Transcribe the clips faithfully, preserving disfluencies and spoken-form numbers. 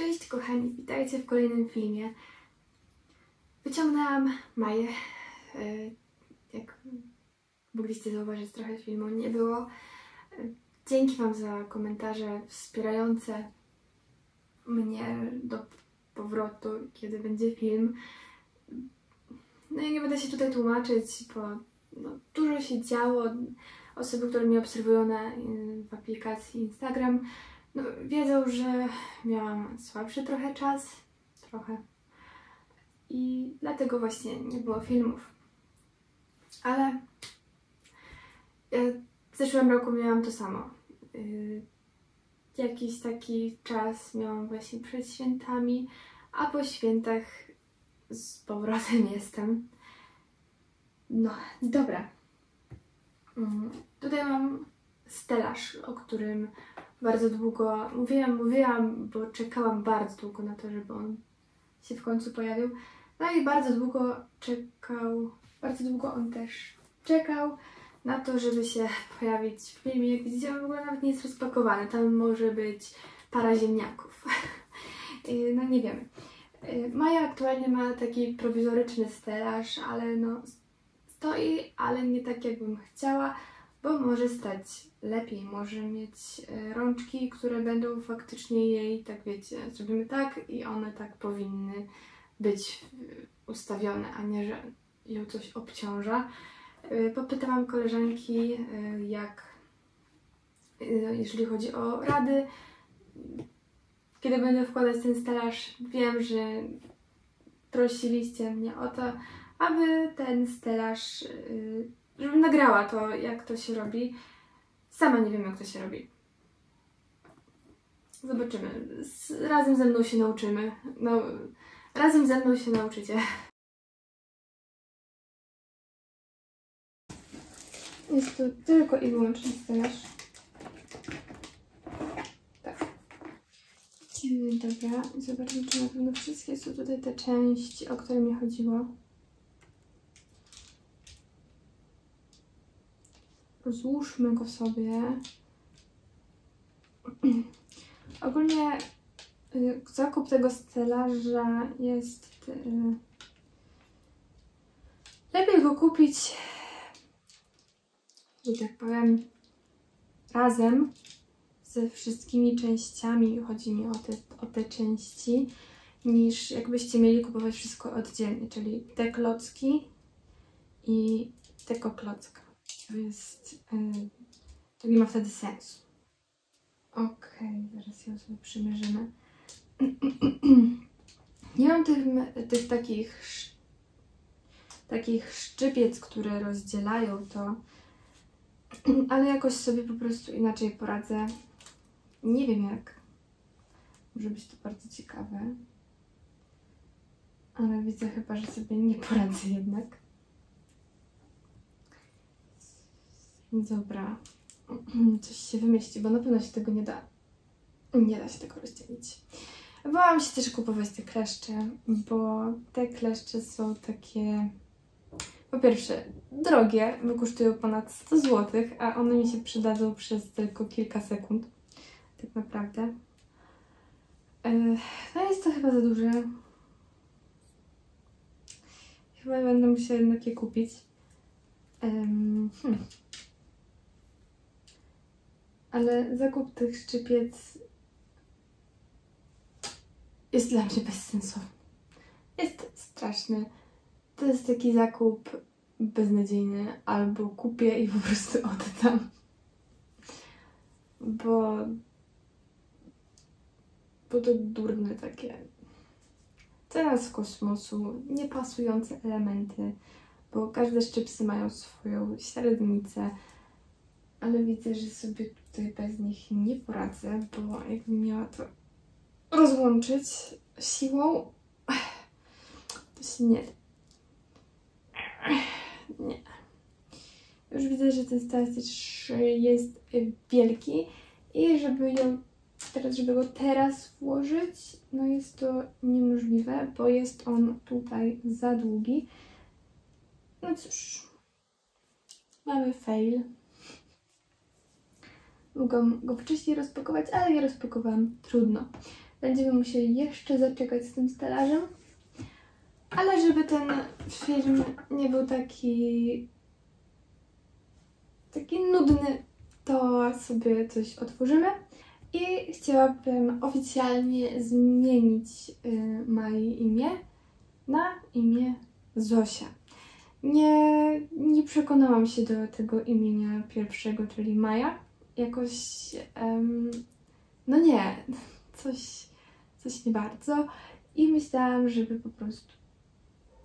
Cześć kochani, witajcie w kolejnym filmie. Wyciągnęłam Maję. Jak mogliście zauważyć, trochę filmu nie było. Dzięki wam za komentarze wspierające mnie do powrotu, kiedy będzie film. No i nie będę się tutaj tłumaczyć, bo no, dużo się działo. Osoby, które mnie obserwują na, w aplikacji Instagram, no, wiedzą, że miałam słabszy trochę czas, trochę, i dlatego właśnie nie było filmów. Ale w zeszłym roku miałam to samo. Yy, jakiś taki czas miałam właśnie przed świętami, a po świętach z powrotem jestem. No, dobra. Yy, tutaj mam stelaż, o którym bardzo długo mówiłam, mówiłam, bo czekałam bardzo długo na to, żeby on się w końcu pojawił. No i bardzo długo czekał, bardzo długo on też czekał na to, żeby się pojawić w filmie. Jak widzicie, on w ogóle nawet nie jest rozpakowany, tam może być para ziemniaków. No nie wiemy. Maja aktualnie ma taki prowizoryczny stelaż, ale no stoi, ale nie tak jakbym chciała, bo może stać lepiej, może mieć rączki, które będą faktycznie jej, tak wiecie, zrobimy tak i one tak powinny być ustawione, a nie, że ją coś obciąża. Popytałam koleżanki, jak, jeżeli chodzi o rady, kiedy będę wkładać ten stelaż. Wiem, że prosiliście mnie o to, aby ten stelaż, żebym nagrała to, jak to się robi. Sama nie wiem, jak to się robi. Zobaczymy. Z, razem ze mną się nauczymy. No, razem ze mną się nauczycie. Jest tu tylko i wyłącznie stelaż. Tak. Dobra, zobaczmy, czy na pewno wszystkie są tutaj te części, o które mi chodziło. Złóżmy go sobie. Ogólnie y, zakup tego stelaża jest... Y, lepiej go kupić, że tak powiem, razem ze wszystkimi częściami, chodzi mi o te, o te części, niż jakbyście mieli kupować wszystko oddzielnie, czyli te klocki i tego klocka. To jest... Yy, to nie ma wtedy sensu. Okej, okay, zaraz ją sobie przymierzymy. Nie mam tych, tych takich takich szczypiec, które rozdzielają to, ale jakoś sobie po prostu inaczej poradzę. Nie wiem jak. Może być to bardzo ciekawe. Ale widzę chyba, że sobie nie poradzę jednak. Dobra, coś się wymyśli, bo na pewno się tego nie da. Nie da się tego rozdzielić. Bałam się też kupować te kleszcze, bo te kleszcze są takie... Po pierwsze, drogie, bo kosztują ponad sto złotych, a one mi się przydadzą przez tylko kilka sekund. Tak naprawdę. No jest to chyba za duże. Chyba będę musiała jednak je kupić. Hmm. Ale zakup tych szczypiec jest dla mnie bezsensowny. Jest straszny. To jest taki zakup beznadziejny. Albo kupię i po prostu oddam. Bo... Bo to durne takie. Cena z kosmosu, niepasujące elementy. Bo każde szczypsy mają swoją średnicę. Ale widzę, że sobie tutaj bez nich nie poradzę, bo jakbym miała to rozłączyć siłą, to się nie da. Nie. Już widzę, że ten stelaż jest wielki i żeby ją teraz, żeby go teraz włożyć, no jest to niemożliwe, bo jest on tutaj za długi. No cóż, mamy fail. Mogłam go wcześniej rozpakować, ale nie rozpakowałam. Trudno. Będziemy musieli jeszcze zaczekać z tym stelażem. Ale żeby ten film nie był taki... taki nudny, to sobie coś otworzymy. I chciałabym oficjalnie zmienić y, moje imię na imię Zosia. Nie, nie przekonałam się do tego imienia pierwszego, czyli Maja. Jakoś... Um, no nie, coś, coś nie bardzo. I myślałam, żeby po prostu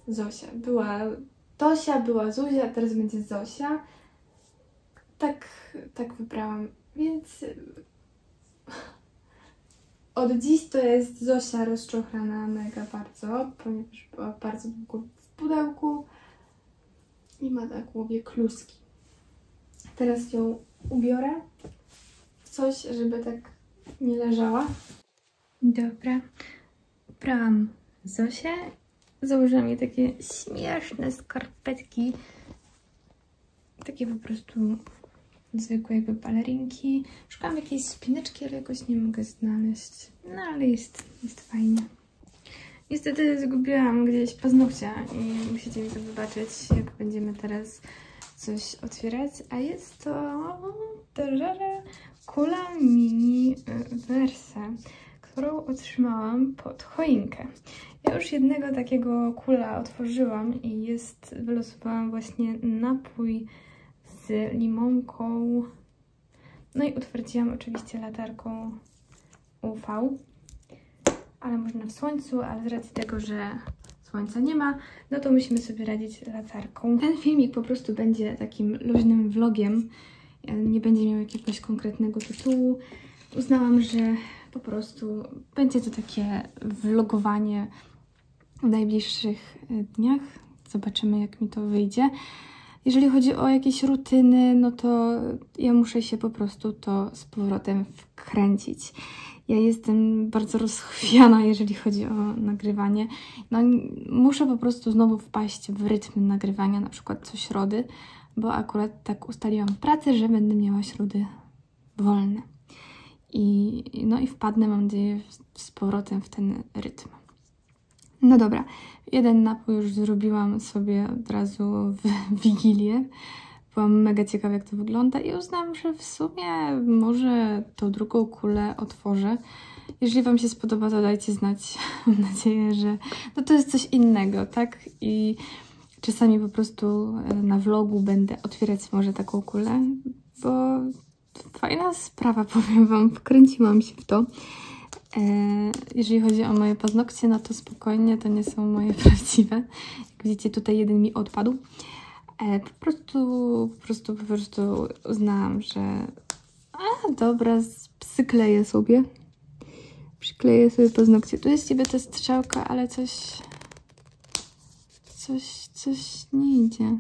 Zosia. Była Tosia, była Zuzia, teraz będzie Zosia. Tak, tak wybrałam, więc... Od dziś to jest Zosia rozczochrana mega bardzo, ponieważ była bardzo długo w pudełku i ma na głowie kluski. Teraz ją ubiorę w coś, żeby tak nie leżała. Dobra, ubrałam Zosię. Założyłam jej takie śmieszne skarpetki. Takie po prostu... zwykłe jakby balerinki. Szukam jakiejś spineczki, ale jakoś nie mogę znaleźć. No ale jest, jest fajnie. Niestety zgubiłam gdzieś paznokcia i musicie mi to wybaczyć, jak będziemy teraz coś otwierać. A jest to kula mini Versa, którą otrzymałam pod choinkę. Ja już jednego takiego kula otworzyłam i jest, wylosowałam właśnie napój z limonką, no i utwardziłam oczywiście latarką U V, ale można w słońcu, ale z racji tego, że słońca nie ma, no to musimy sobie radzić latarką. Ten filmik po prostu będzie takim luźnym vlogiem, nie będzie miał jakiegoś konkretnego tytułu. Uznałam, że po prostu będzie to takie vlogowanie w najbliższych dniach. Zobaczymy, jak mi to wyjdzie. Jeżeli chodzi o jakieś rutyny, no to ja muszę się po prostu to z powrotem wkręcić. Ja jestem bardzo rozchwiana, jeżeli chodzi o nagrywanie. No, muszę po prostu znowu wpaść w rytm nagrywania, na przykład co środy, bo akurat tak ustaliłam w pracy, że będę miała środy wolne. I, no i wpadnę, mam nadzieję, z powrotem w ten rytm. No dobra, jeden napój już zrobiłam sobie od razu w Wigilię. Byłam mega ciekawa, jak to wygląda i uznałam, że w sumie może tą drugą kulę otworzę. Jeżeli Wam się spodoba, to dajcie znać. Mam nadzieję, że no to jest coś innego, tak? I czasami po prostu na vlogu będę otwierać może taką kulę, bo fajna sprawa, powiem Wam, wkręciłam się w to. Jeżeli chodzi o moje paznokcie, no to spokojnie, to nie są moje prawdziwe. Jak widzicie, tutaj jeden mi odpadł. Po prostu, po prostu, po prostu uznałam, że a, dobra, przykleję sobie. Przykleję sobie paznokcie. Tu jest niby ta strzałka, ale coś, coś, coś nie idzie.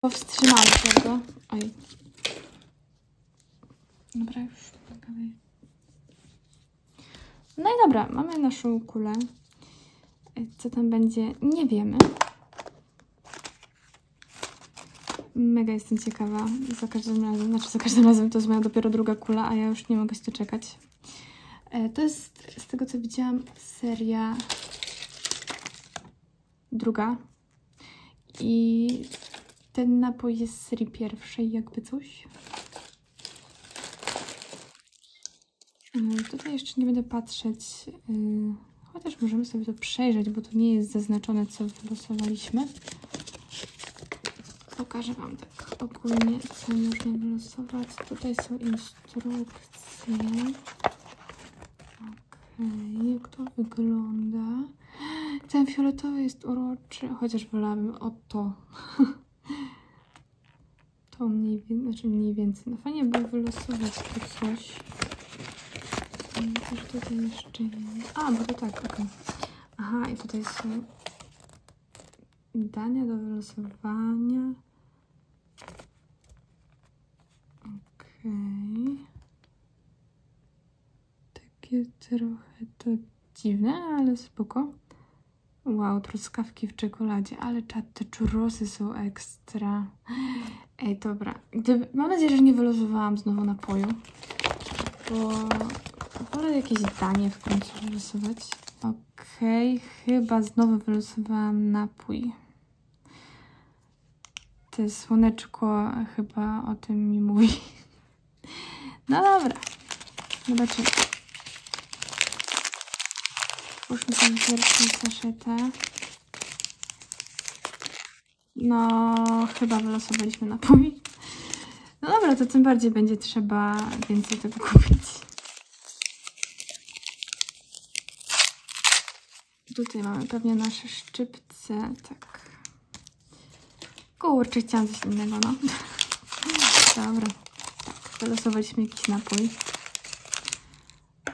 Powstrzymałam tego. Oj. Dobra, już. No i dobra, mamy naszą kulę. Co tam będzie, nie wiemy. Mega jestem ciekawa. Za każdym razem, znaczy za każdym razem to jest moja dopiero druga kula, a ja już nie mogę się doczekać. To jest, z tego co widziałam, seria druga. I... ten napój jest z serii pierwszej, jakby coś. Tutaj jeszcze nie będę patrzeć, chociaż możemy sobie to przejrzeć, bo to nie jest zaznaczone, co wylosowaliśmy. Pokażę Wam tak ogólnie, co można wylosować. Tutaj są instrukcje. Okej, jak to wygląda? Ten fioletowy jest uroczy, chociaż wolałabym o to. To mniej więcej, znaczy mniej więcej. No fajnie było wylosować tu coś. Coś tutaj jeszcze nie. A, bo to tak, okej. Okay. Aha, i tutaj są dania do wylosowania. Okej. Okay. Takie trochę to dziwne, ale spoko. Wow, truskawki w czekoladzie, ale czad, te czurosy są ekstra. Ej, dobra. Gdyby, mam nadzieję, że nie wylosowałam znowu napoju, bo wolę jakieś danie w końcu wylosować. Okej, okay, chyba znowu wylosowałam napój. Te słoneczko chyba o tym mi mówi. No dobra, zobaczymy. Puszczmy tę pierwszą saszetę. No, chyba wylosowaliśmy napój. No dobra, to tym bardziej będzie trzeba więcej tego kupić. Tutaj mamy pewnie nasze szczypce, tak. Kurczę, chciałam coś innego, no. Dobra. Tak, wylosowaliśmy jakiś napój.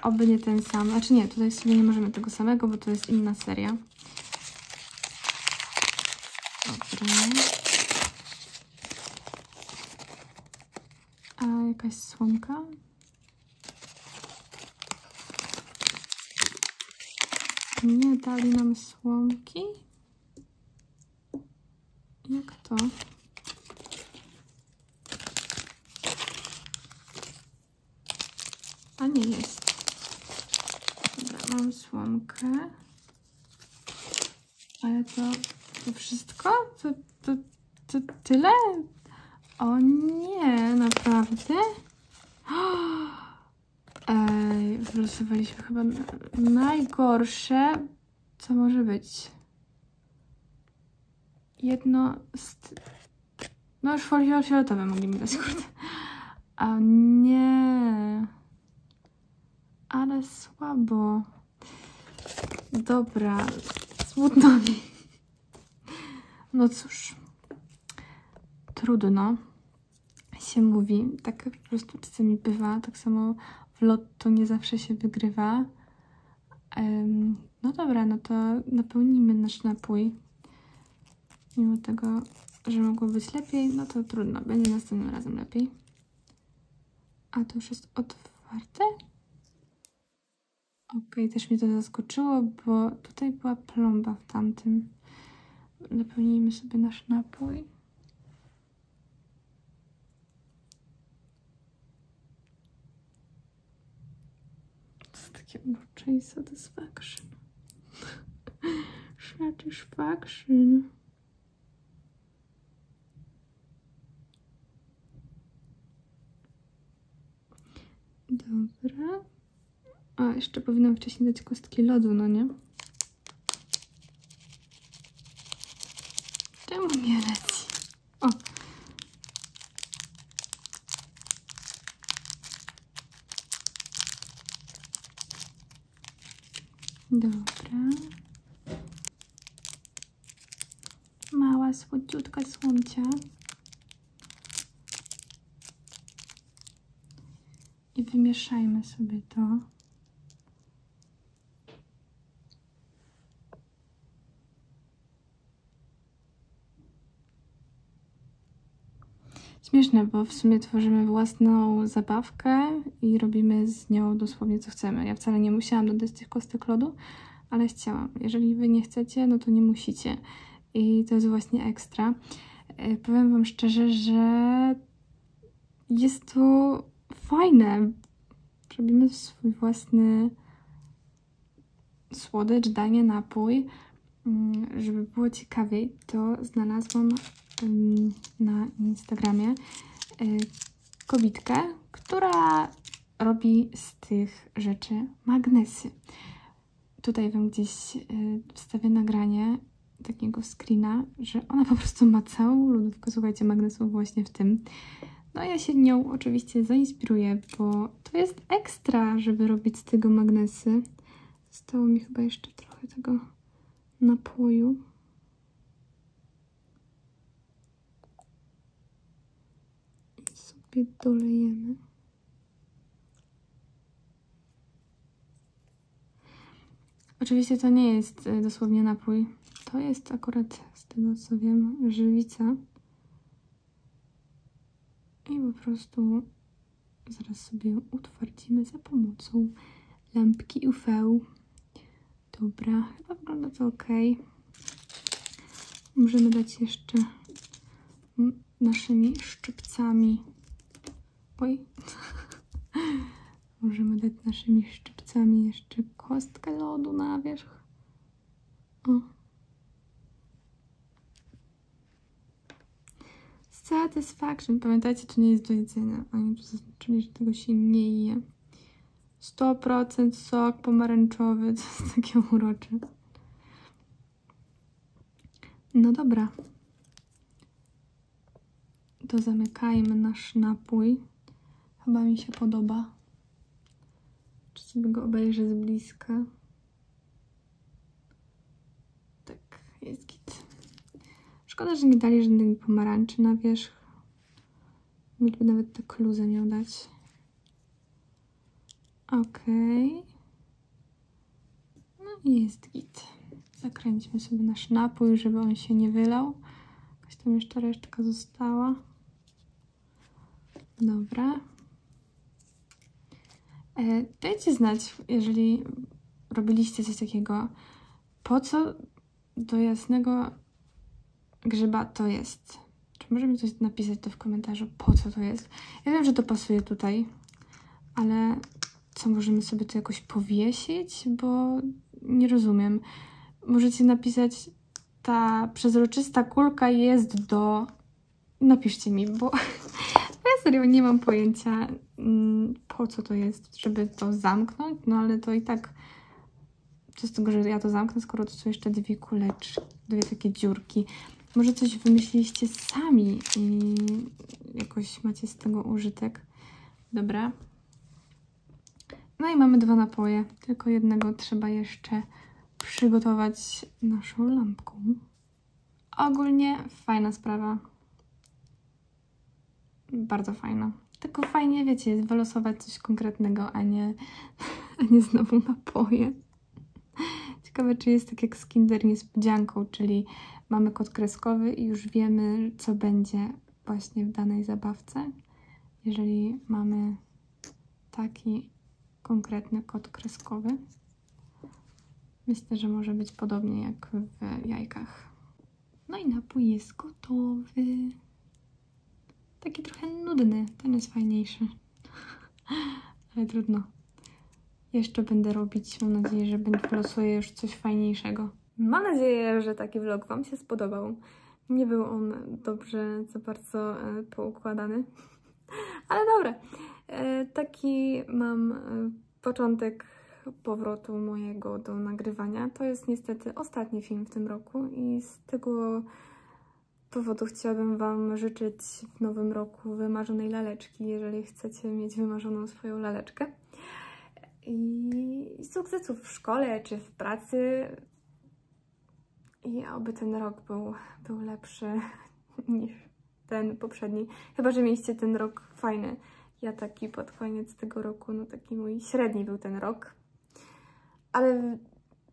Oby nie ten sam. Znaczy nie, tutaj sobie nie możemy tego samego, bo to jest inna seria. Dobra. A jakaś słomka? Nie dali nam słomki. Jak to? A nie jest. Dobra, mam słomkę. Ale to, to wszystko? To, to, to tyle? O nie, naprawdę? Ej, wylosowaliśmy chyba najgorsze, co może być. Jedno z... No już folią fioletowe mogli mi dać, kurde. A nie... Ale słabo. Dobra, smutno mi. No cóż. Trudno się mówi. Tak po prostu czasami bywa. Tak samo w lotto nie zawsze się wygrywa. Um, no dobra, no to napełnimy nasz napój. Mimo tego, że mogło być lepiej, no to trudno. Będzie następnym razem lepiej. A to już jest otwarte? Okej, okay, też mnie to zaskoczyło, bo tutaj była plomba w tamtym. Napełnijmy sobie nasz napój. To jest takie urocze i satisfaction. Satisfaction. Dobra. A, jeszcze powinnam wcześniej dać kostki lodu, no nie? Czemu nie leci? O! Dobra. Mała, słodziutka słomcia. I wymieszajmy sobie to. Śmieszne, bo w sumie tworzymy własną zabawkę i robimy z nią dosłownie co chcemy. Ja wcale nie musiałam dodać tych kostek lodu, ale chciałam. Jeżeli wy nie chcecie, no to nie musicie. I to jest właśnie ekstra. Powiem wam szczerze, że jest to fajne. Robimy swój własny słodycz, danie, napój. Żeby było ciekawiej, to znalazłam na Instagramie kobitkę, która robi z tych rzeczy magnesy. Tutaj wam gdzieś wstawię nagranie takiego screena, że ona po prostu ma całą lodówkę, słuchajcie, magnesów właśnie w tym. No ja się nią oczywiście zainspiruję, bo to jest ekstra, żeby robić z tego magnesy. Zostało mi chyba jeszcze trochę tego napoju. Sobie dolejemy. Oczywiście to nie jest dosłownie napój. To jest akurat, z tego co wiem, żywica. I po prostu zaraz sobie ją utwardzimy za pomocą lampki U V. Dobra, chyba wygląda to ok. Możemy dać jeszcze naszymi szczypcami. Oj. Możemy dać naszymi szczypcami jeszcze kostkę lodu na wierzch. O. Satisfaction. Pamiętajcie, to nie jest do jedzenia. Oni tu zaznaczyli, że tego się nie je. sto procent sok pomarańczowy. To jest takie urocze. No dobra. To zamykajmy nasz napój. Chyba mi się podoba. Czy sobie go obejrzę z bliska? Tak, jest git. Szkoda, że nie dali żadnych pomarańczy na wierzch. Mógłby nawet tę kluzę miał dać. Okej. Okay. No i jest git. Zakręćmy sobie nasz napój, żeby on się nie wylał. Jakaś tam jeszcze resztka została. Dobra. E, dajcie znać, jeżeli robiliście coś takiego, po co do jasnego grzyba to jest. Czy może mi ktoś napisać to w komentarzu, po co to jest? Ja wiem, że to pasuje tutaj, ale co, możemy sobie to jakoś powiesić? Bo nie rozumiem. Możecie napisać, ta przezroczysta kulka jest do... Napiszcie mi, bo ja serio nie mam pojęcia, po co to jest, żeby to zamknąć, no ale to i tak co z tego, że ja to zamknę, skoro to są jeszcze dwie kuleczki, dwie takie dziurki. Może coś wymyśliliście sami i jakoś macie z tego użytek. Dobra. No i mamy dwa napoje, tylko jednego trzeba jeszcze przygotować naszą lampką. Ogólnie fajna sprawa. Bardzo fajna. Tylko fajnie, wiecie, jest wylosować coś konkretnego, a nie, a nie znowu napoje. Ciekawe, czy jest tak jak z Kinder niespodzianką, czyli mamy kod kreskowy i już wiemy, co będzie właśnie w danej zabawce. Jeżeli mamy taki konkretny kod kreskowy. Myślę, że może być podobnie jak w jajkach. No i napój jest gotowy. Taki trochę nudny. Ten jest fajniejszy. Ale trudno. Jeszcze będę robić. Mam nadzieję, że będę wylosuję już coś fajniejszego. Mam nadzieję, że taki vlog Wam się spodobał. Nie był on dobrze, za bardzo poukładany. Ale dobra. Taki mam początek powrotu mojego do nagrywania. To jest niestety ostatni film w tym roku i z tego powodu chciałabym Wam życzyć w nowym roku wymarzonej laleczki, jeżeli chcecie mieć wymarzoną swoją laleczkę. I sukcesów w szkole czy w pracy. I aby ten rok był, był lepszy niż ten poprzedni. Chyba że mieliście ten rok fajny. Ja taki pod koniec tego roku, no taki mój średni był ten rok. Ale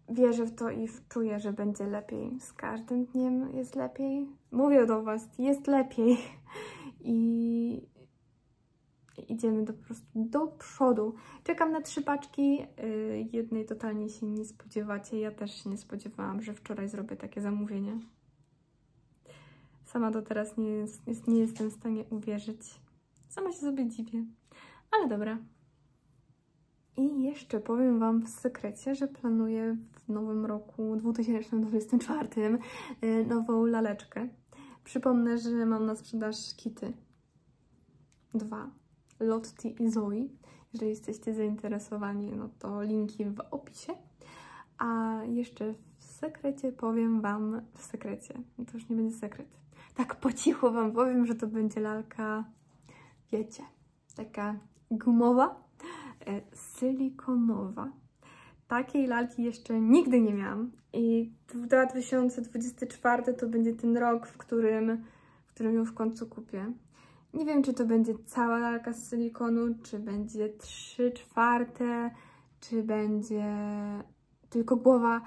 wierzę w to i czuję, że będzie lepiej. Z każdym dniem jest lepiej. Mówię do Was, jest lepiej. I idziemy do, po prostu do przodu. Czekam na trzy paczki. Jednej totalnie się nie spodziewacie. Ja też się nie spodziewałam, że wczoraj zrobię takie zamówienie. Sama do teraz nie, jest, nie jestem w stanie uwierzyć. Sama się sobie dziwię. Ale dobra. I jeszcze powiem Wam w sekrecie, że planuję w nowym roku dwa tysiące dwudziestym czwartym nową laleczkę. Przypomnę, że mam na sprzedaż kity. Dwa. Lottie i Zoe. Jeżeli jesteście zainteresowani, no to linki w opisie. A jeszcze w sekrecie powiem Wam w sekrecie. To już nie będzie sekret. Tak po cichu Wam powiem, że to będzie lalka, wiecie, taka gumowa. Silikonowa. Takiej lalki jeszcze nigdy nie miałam i dwa tysiące dwudziesty czwarty to będzie ten rok, w którym, w którym ją w końcu kupię. Nie wiem, czy to będzie cała lalka z silikonu, czy będzie trzy czwarte, czy będzie tylko głowa.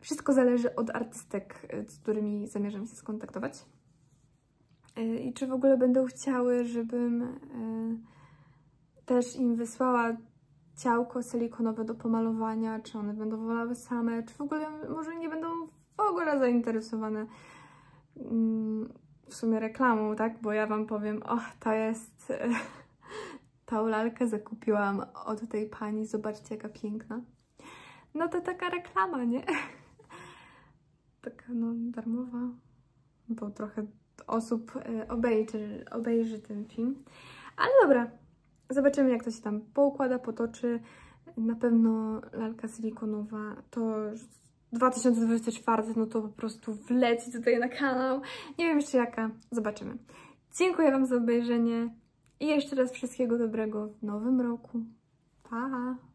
Wszystko zależy od artystek, z którymi zamierzam się skontaktować. I czy w ogóle będą chciały, żebym też im wysłała ciałko silikonowe do pomalowania, czy one będą wolały same, czy w ogóle może nie będą w ogóle zainteresowane w sumie reklamą, tak? Bo ja wam powiem, och, to jest... tą lalkę zakupiłam od tej pani, zobaczcie jaka piękna. No to taka reklama, nie? Taka no darmowa, bo trochę osób obejrzy, obejrzy ten film. Ale dobra, zobaczymy jak to się tam poukłada, potoczy. Na pewno lalka silikonowa to dwa tysiące dwudziesty czwarty, no to po prostu wleci tutaj na kanał. Nie wiem jeszcze jaka, zobaczymy. Dziękuję wam za obejrzenie i jeszcze raz wszystkiego dobrego w nowym roku. Pa!